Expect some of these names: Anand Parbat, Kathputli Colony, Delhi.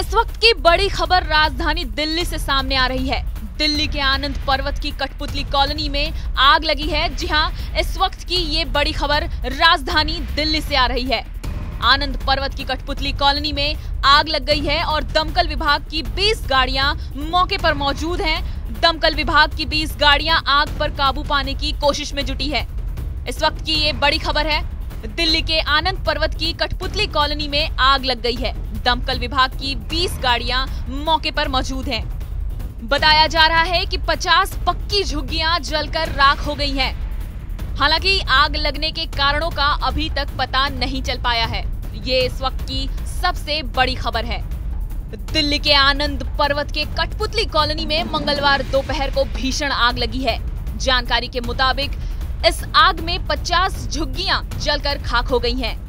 इस वक्त की बड़ी खबर राजधानी दिल्ली से सामने आ रही है। दिल्ली के आनंद पर्वत की कठपुतली कॉलोनी में आग लगी है। जी हाँ, इस वक्त की ये बड़ी खबर राजधानी दिल्ली से आ रही है। आनंद पर्वत की कठपुतली कॉलोनी में आग लग गई है और दमकल विभाग की 20 गाड़ियां मौके पर मौजूद हैं। दमकल विभाग की 20 गाड़ियां आग पर काबू पाने की कोशिश में जुटी है। इस वक्त की ये बड़ी खबर है। दिल्ली के आनंद पर्वत की कठपुतली कॉलोनी में आग लग गई है। दमकल विभाग की 20 गाड़ियां मौके पर मौजूद हैं। बताया जा रहा है कि 50 पक्की झुग्गियां जलकर राख हो गई हैं। हालांकि आग लगने के कारणों का अभी तक पता नहीं चल पाया है। ये इस वक्त की सबसे बड़ी खबर है। दिल्ली के आनंद पर्वत के कठपुतली कॉलोनी में मंगलवार दोपहर को भीषण आग लगी है। जानकारी के मुताबिक इस आग में 50 झुग्गियां जलकर खाक हो गई हैं।